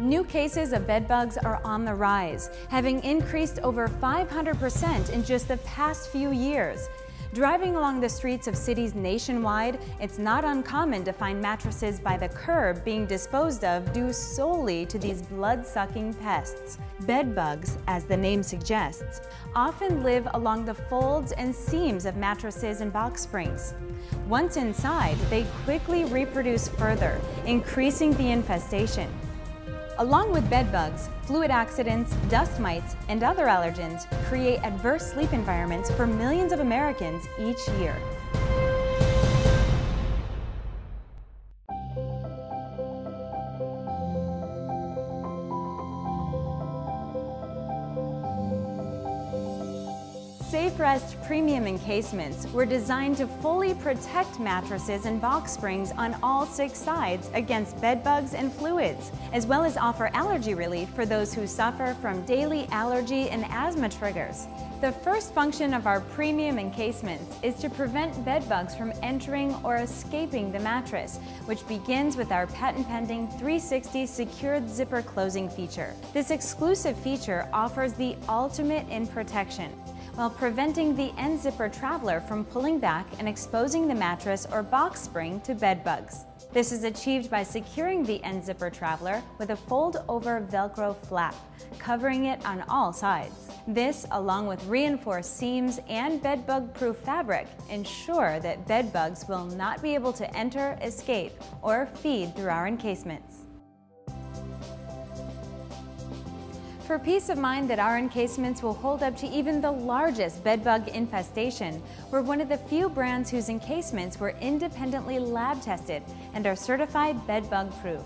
New cases of bed bugs are on the rise, having increased over 500% in just the past few years. Driving along the streets of cities nationwide, it's not uncommon to find mattresses by the curb being disposed of due solely to these blood-sucking pests. Bed bugs, as the name suggests, often live along the folds and seams of mattresses and box springs. Once inside, they quickly reproduce further, increasing the infestation. Along with bed bugs, fluid accidents, dust mites, and other allergens create adverse sleep environments for millions of Americans each year. SafeRest premium encasements were designed to fully protect mattresses and box springs on all 6 sides against bed bugs and fluids, as well as offer allergy relief for those who suffer from daily allergy and asthma triggers. The first function of our premium encasements is to prevent bed bugs from entering or escaping the mattress, which begins with our patent-pending 360 secured zipper closing feature. This exclusive feature offers the ultimate in protection, while preventing the end zipper traveler from pulling back and exposing the mattress or box spring to bed bugs. This is achieved by securing the end zipper traveler with a fold-over Velcro flap, covering it on all sides. This, along with reinforced seams and bedbug-proof fabric, ensure that bedbugs will not be able to enter, escape, or feed through our encasements. For peace of mind that our encasements will hold up to even the largest bedbug infestation, we're one of the few brands whose encasements were independently lab tested and are certified bedbug proof.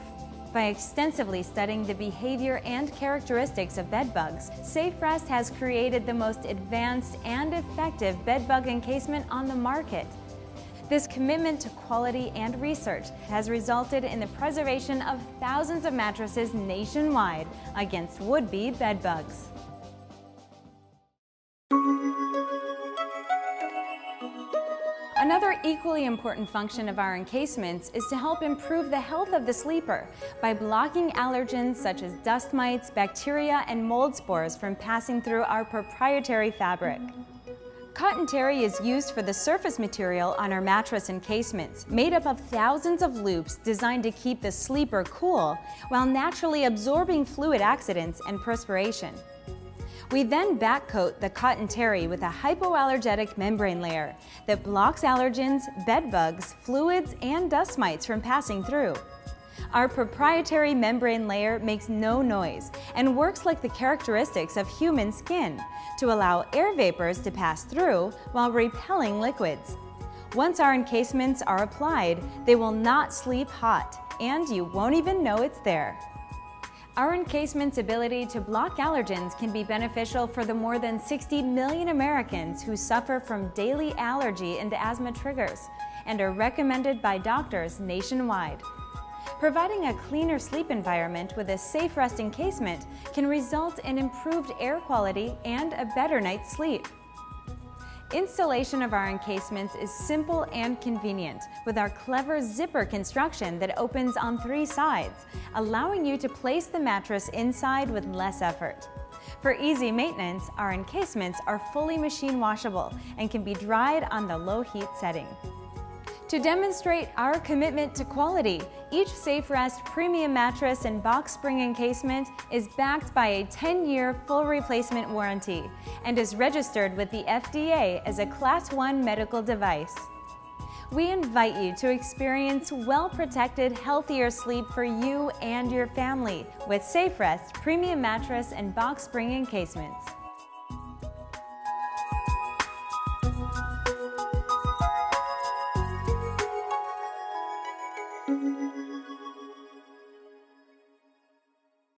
By extensively studying the behavior and characteristics of bedbugs, SafeRest has created the most advanced and effective bedbug encasement on the market. This commitment to quality and research has resulted in the preservation of thousands of mattresses nationwide against would-be bedbugs. Another equally important function of our encasements is to help improve the health of the sleeper by blocking allergens such as dust mites, bacteria, and mold spores from passing through our proprietary fabric. Cotton terry is used for the surface material on our mattress encasements, made up of thousands of loops designed to keep the sleeper cool while naturally absorbing fluid accidents and perspiration. We then backcoat the cotton terry with a hypoallergenic membrane layer that blocks allergens, bed bugs, fluids, and dust mites from passing through. Our proprietary membrane layer makes no noise and works like the characteristics of human skin to allow air vapors to pass through while repelling liquids. Once our encasements are applied, they will not sleep hot, and you won't even know it's there. Our encasement's ability to block allergens can be beneficial for the more than 60 million Americans who suffer from daily allergy and asthma triggers and are recommended by doctors nationwide. Providing a cleaner sleep environment with a SafeRest encasement can result in improved air quality and a better night's sleep. Installation of our encasements is simple and convenient with our clever zipper construction that opens on 3 sides, allowing you to place the mattress inside with less effort. For easy maintenance, our encasements are fully machine washable and can be dried on the low heat setting. To demonstrate our commitment to quality, each SafeRest premium mattress and box spring encasement is backed by a 10-year full replacement warranty and is registered with the FDA as a Class 1 medical device. We invite you to experience well-protected, healthier sleep for you and your family with SafeRest premium mattress and box spring encasements.